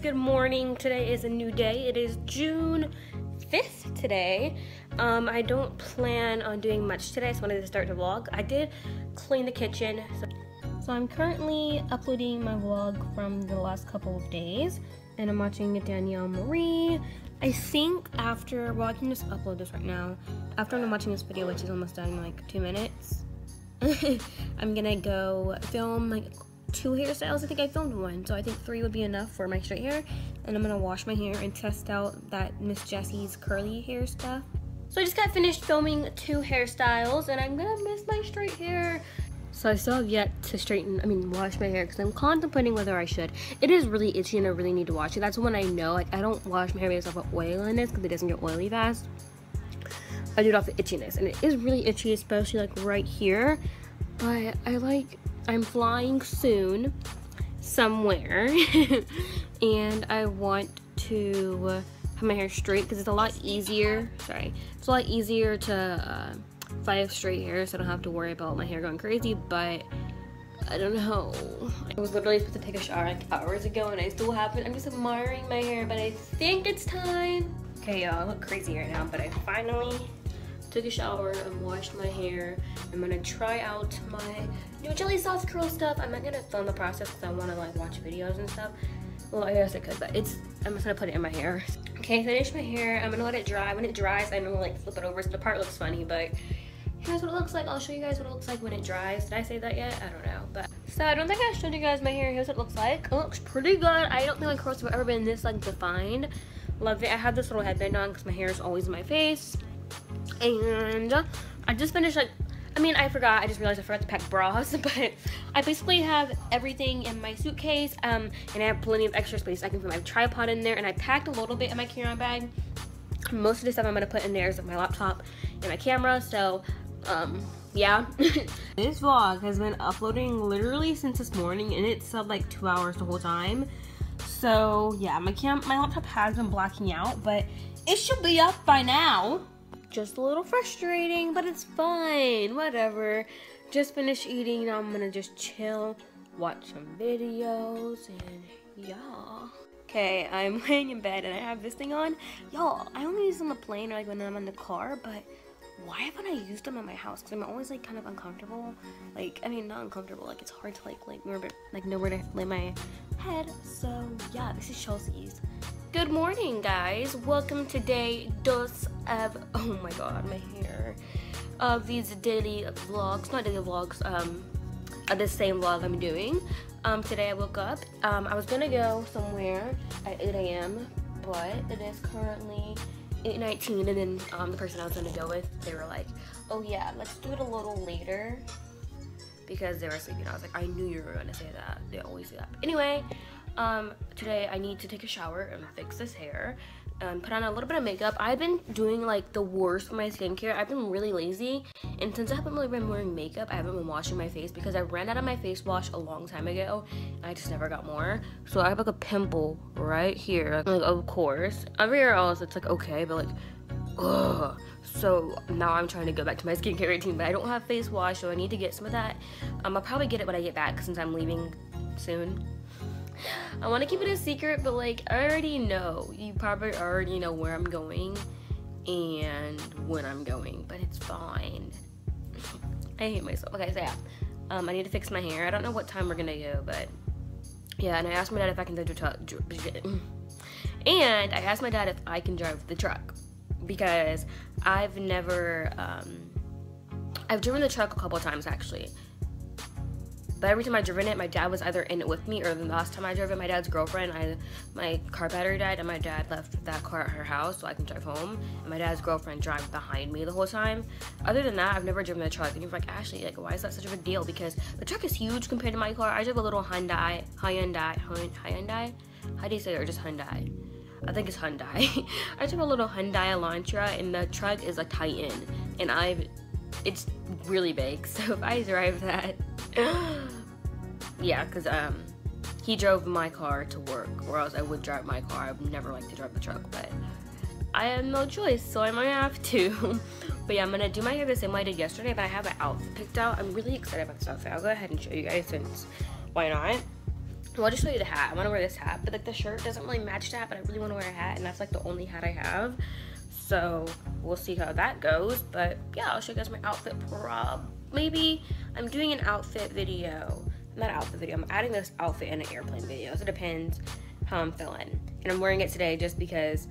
guys, good morning. Today is a new day. It is June 5th today. I don't plan on doing much today. I just wanted to start the vlog. I did clean the kitchen. So I'm currently uploading my vlog from the last couple of days, and I'm watching Danielle Marie. I think after, well, I can just upload this right now. After I'm watching this video, which is almost done in like 2 minutes, I'm gonna go film like 2 hairstyles. I think I filmed 1, so I think 3 would be enough for my straight hair. And I'm gonna wash my hair and test out that Miss Jessie's curly hair stuff. So I just got finished filming 2 hairstyles, and I'm gonna miss my straight hair. So I still have yet to wash my hair, because I'm contemplating whether I should. It is really itchy and I really need to wash it. That's when I know, like, I don't wash my hair because of oil in it, because it doesn't get oily fast. I do it off the itchiness, and it is really itchy, especially like right here. But I'm flying soon somewhere and I want to have my hair straight because it's a lot easier. Sorry, it's a lot easier to if I have straight hair, so I don't have to worry about my hair going crazy. But I don't know, I was literally supposed to take a shower like hours ago and I still haven't. I'm just admiring my hair, but I think it's time. Okay y'all, I look crazy right now, but I finally took a shower and washed my hair. I'm gonna try out my new jelly sauce curl stuff. I'm not gonna film the process because I want to like watch videos and stuff. Well, I guess I could, but I'm just gonna put it in my hair. Okay, finish my hair. I'm gonna let it dry. When it dries, I'm gonna like flip it over so the part looks funny, but here's what it looks like. I'll show you guys what it looks like when it dries. Did I say that yet? I don't know. But so I don't think I showed you guys my hair. Here's what it looks like. It looks pretty good. I don't think my curls have ever been this like defined. Love it. I have this little headband on because my hair is always in my face. And I just finished like, I just realized I forgot to pack bras, but I basically have everything in my suitcase, and I have plenty of extra space. I can put my tripod in there, and I packed a little bit in my carry-on bag. Most of the stuff I'm gonna put in there is my laptop and my camera, so yeah. This vlog has been uploading literally since this morning, and it's sub like 2 hours the whole time. So yeah, my laptop has been blacking out, but it should be up by now. Just a little frustrating, but it's fine, whatever. Just finished eating, now I'm gonna just chill, watch some videos, and y'all. Okay, I'm laying in bed and I have this thing on. Y'all, I only use them on the plane or like when I'm in the car, but why haven't I used them in my house? Because I'm always like kind of uncomfortable. Like, I mean, not uncomfortable, like it's hard to like remember, like know where to lay my head. So yeah, this is Chelsea's. Good morning guys, welcome to day dos of, oh my god, my hair, of these daily vlogs, not daily vlogs, of the same vlog I'm doing. Today I woke up, I was gonna go somewhere at 8 AM, but it is currently 8:19, and then the person I was gonna go with, they were like, oh yeah, let's do it a little later, because they were sleeping. I was like, I knew you were gonna say that, they always say that. Anyway, today I need to take a shower and fix this hair and put on a little bit of makeup. I've been doing like the worst for my skincare. I've been really lazy, and since I haven't really been wearing makeup, I haven't been washing my face because I ran out of my face wash a long time ago and I just never got more. So I have like a pimple right here, like of course. Everywhere else it's like okay, but like ugh. So now I'm trying to go back to my skincare routine, but I don't have face wash, so I need to get some of that. I'll probably get it when I get back since I'm leaving soon. I want to keep it a secret, but like I already know, you probably already know where I'm going and when I'm going, but it's fine. I hate myself. Okay, so yeah, I need to fix my hair. I don't know what time we're gonna go, but yeah. And I asked my dad if I can drive the truck, because I've never I've driven the truck a couple times actually. But every time I drove in it, my dad was either in it with me, or the last time I drove it, my dad's girlfriend, my car battery died, and my dad left that car at her house so I can drive home. And my dad's girlfriend drove behind me the whole time. Other than that, I've never driven a truck. And you're like, Ashley, like, why is that such a big deal? Because the truck is huge compared to my car. I drive a little Hyundai. How do you say it? Or just Hyundai? I think it's Hyundai. I drive a little Hyundai Elantra, and the truck is a Titan, and it's really big. So if I drive that. Yeah, because he drove my car to work, or else I would drive my car. I would never like to drive the truck, but I have no choice, so I might have to. But yeah, I'm gonna do my hair the same way I did yesterday, but I have an outfit picked out. I'm really excited about this outfit. I'll go ahead and show you guys, since why not. Well, I'll just show you the hat. I want to wear this hat, but like the shirt doesn't really match that, but I really want to wear a hat, and that's like the only hat I have. So we'll see how that goes. But yeah, I'll show you guys my outfit prob. Maybe I'm doing an outfit video. Not outfit video, I'm adding this outfit in an airplane video. So it depends how I'm feeling. And I'm wearing it today just because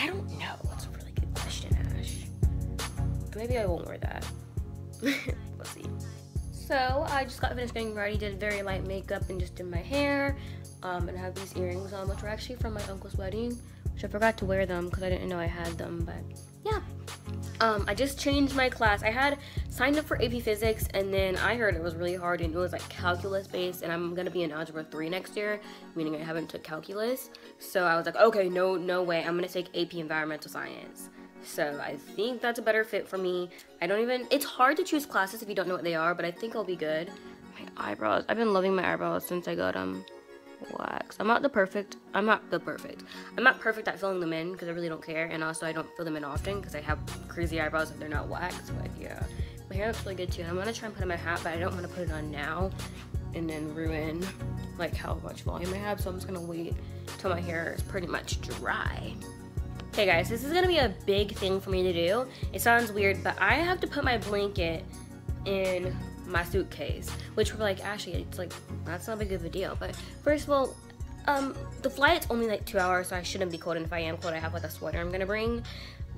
I don't know. That's a really good question, Ash. Maybe I won't wear that. We'll see. So I just got finished getting ready, did very light makeup and just did my hair, and I have these earrings on, which are actually from my uncle's wedding, which I forgot to wear them because I didn't know I had them, but yeah. I just changed my class. I had signed up for AP Physics, and then I heard it was really hard, and it was like calculus based, and I'm gonna be in Algebra 3 next year, meaning I haven't took calculus. So I was like, okay, no way, I'm gonna take AP Environmental Science. So I think that's a better fit for me. It's hard to choose classes if you don't know what they are, but I think I'll be good. My eyebrows, I've been loving my eyebrows since I got them waxed. I'm not perfect at filling them in because I really don't care. And also I don't fill them in often because I have crazy eyebrows if they're not waxed, but yeah. My hair looks really good too. And I'm gonna try and put on my hat, but I don't wanna put it on now and then ruin like how much volume I have. So I'm just gonna wait till my hair is pretty much dry. Hey guys, this is gonna be a big thing for me to do. It sounds weird, but I have to put my blanket in my suitcase, which we're like, actually, it's like, that's not a big of a deal. But first of all, the flight's only like 2 hours, so I shouldn't be cold, and if I am cold, I have like a sweater I'm gonna bring.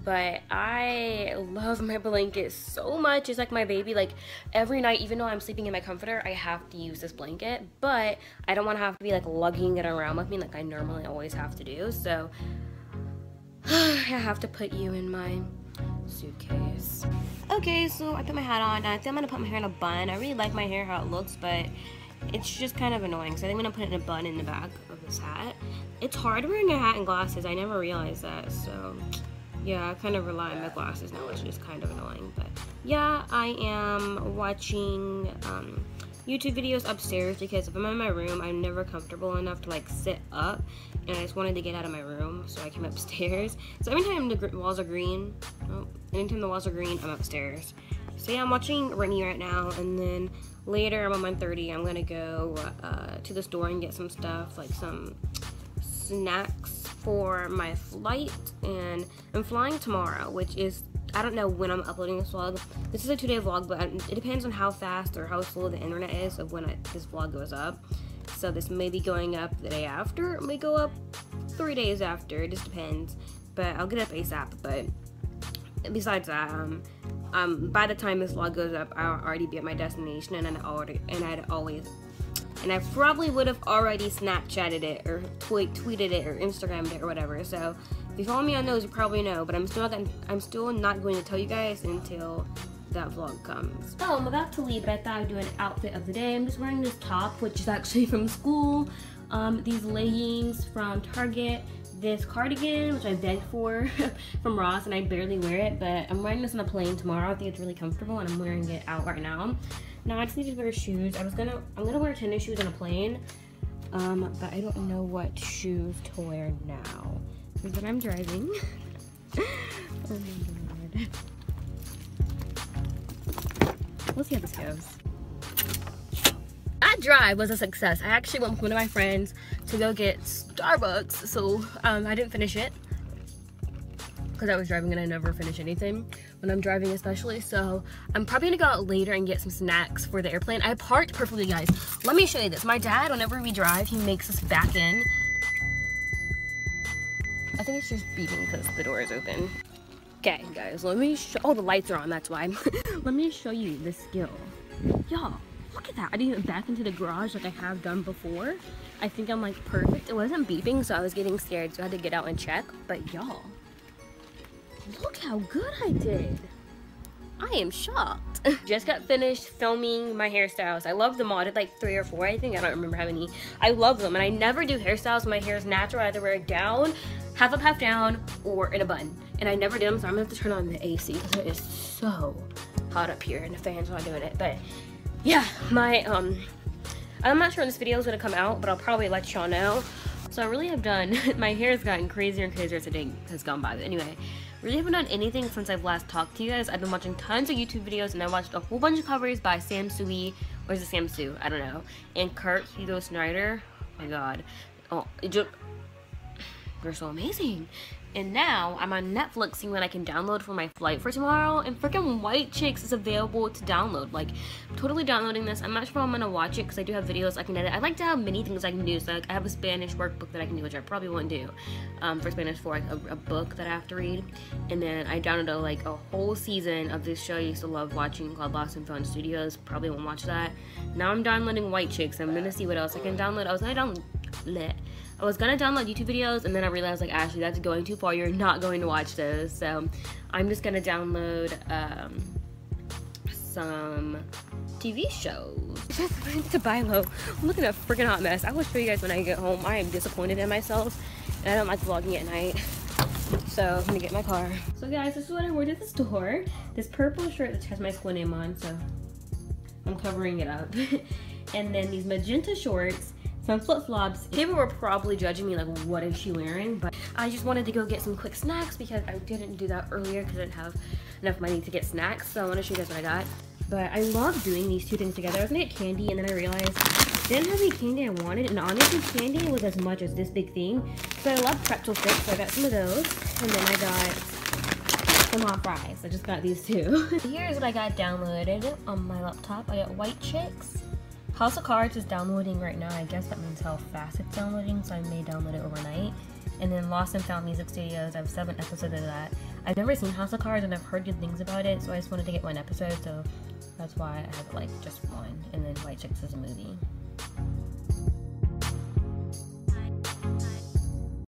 But I love my blanket so much. It's like my baby. Like every night, even though I'm sleeping in my comforter, I have to use this blanket, but I don't wanna have to be like lugging it around with me like I normally always have to do, so. I have to put you in my suitcase. Okay, so I put my hat on, and I think I'm gonna put my hair in a bun. I really like my hair, how it looks, but it's just kind of annoying. So I think I'm gonna put it in a bun in the back of this hat. It's hard wearing a hat and glasses. I never realized that, so yeah, I kind of rely on my glasses now, which is kind of annoying. But yeah, I am watching YouTube videos upstairs because if I'm in my room, I'm never comfortable enough to like sit up. And I just wanted to get out of my room, so I came upstairs. So anytime the walls are green, I'm upstairs. So yeah, I'm watching Renie right now, and then later I'm on 1:30. I'm gonna go to the store and get some stuff, like some snacks for my flight. And I'm flying tomorrow, which is, I don't know when I'm uploading this vlog. This is a 2-day vlog, but it depends on how fast or how slow the internet is of when this vlog goes up. So this may be going up the day after, it may go up 3 days after, it just depends. But I'll get up ASAP, but besides that, by the time this vlog goes up, I'll already be at my destination, and I probably would have already Snapchatted it, or tweeted it, or Instagrammed it, or whatever. So if you follow me on those, you probably know, but I'm still not going to tell you guys until that vlog comes. So I'm about to leave, but I thought I'd do an outfit of the day. I'm just wearing this top, which is actually from school, these leggings from Target, this cardigan, which I begged for from Ross, and I barely wear it, but I'm wearing this on the plane tomorrow. I think it's really comfortable, and I'm wearing it out right now. Now I just need to wear shoes. I'm gonna wear tennis shoes on a plane, but I don't know what shoes to wear now, because I'm driving. Oh my god. Let's see how this goes. That drive was a success. I actually went with one of my friends to go get Starbucks, so I didn't finish it because I was driving and I never finish anything when I'm driving, especially. So I'm probably gonna go out later and get some snacks for the airplane. I parked perfectly, guys. Let me show you this. My dad, whenever we drive, he makes us back in. I think it's just beeping because the door is open. Okay, guys, let me show. Oh, the lights are on, that's why. Let me show you the skill. Y'all, look at that. I didn't even back into the garage like I have done before. I think I'm like perfect. It wasn't beeping, so I was getting scared, so I had to get out and check. But y'all, look how good I did. I am shocked. Just got finished filming my hairstyles. I love them all. I did like 3 or 4, I think. I don't remember how many. I love them, and I never do hairstyles. My hair is natural. I either wear it down, half up, half down, or in a bun. And I never did them, so I'm gonna have to turn on the AC because it is so hot up here and the fan's not doing it. But yeah, my, I'm not sure when this video is gonna come out, but I'll probably let y'all know. So I really have done, my hair has gotten crazier and crazier as the day has gone by. But anyway, really haven't done anything since I've last talked to you guys. I've been watching tons of YouTube videos, and I watched a whole bunch of covers by Sam Suey, Or is it Sam Suey? I don't know. And Kurt Hugo Snyder. Oh my god. Oh, it just, they're so amazing. And now I'm on Netflix seeing what I can download for my flight for tomorrow. And freaking White Chicks is available to download. Like, I'm totally downloading this. I'm not sure if I'm gonna watch it because I do have videos I can edit. I like to have many things I can do. So like, I have a Spanish workbook that I can do, which I probably won't do for Spanish for like a book that I have to read. And then I downloaded like a whole season of this show I used to love watching called Lost and Found Studios. Probably won't watch that. Now I'm downloading White Chicks. I'm gonna see what else I can download. I was gonna download YouTube videos, and then I realized, like, Ashley, that's going too far. You're not going to watch those. So I'm just gonna download some TV shows. Just went to buy low. I'm looking at a freaking hot mess. I will show you guys when I get home. I am disappointed in myself, and I don't like vlogging at night. So I'm gonna get in my car. So guys, this is what I wore to the store. This purple shirt that has my school name on, so I'm covering it up. And then these magenta shorts. Some flip-flops. People were probably judging me like, what is she wearing? But I just wanted to go get some quick snacks because I didn't do that earlier because I didn't have enough money to get snacks. So I want to show you guys what I got. But I love doing these two things together. I was gonna get candy and then I realized I didn't have any candy I wanted, and honestly candy was as much as this big thing. So I love pretzel sticks, so I got some of those. And then I got some hot fries. I just got these two. Here's what I got downloaded on my laptop. I got White Chicks. House of Cards is downloading right now. I guess that means how fast it's downloading, so I may download it overnight. And then Lost and Found Music Studios, I have 7 episodes of that. I've never seen House of Cards, and I've heard good things about it, so I just wanted to get 1 episode, so that's why I have, like, just 1. And then White Chicks is a movie.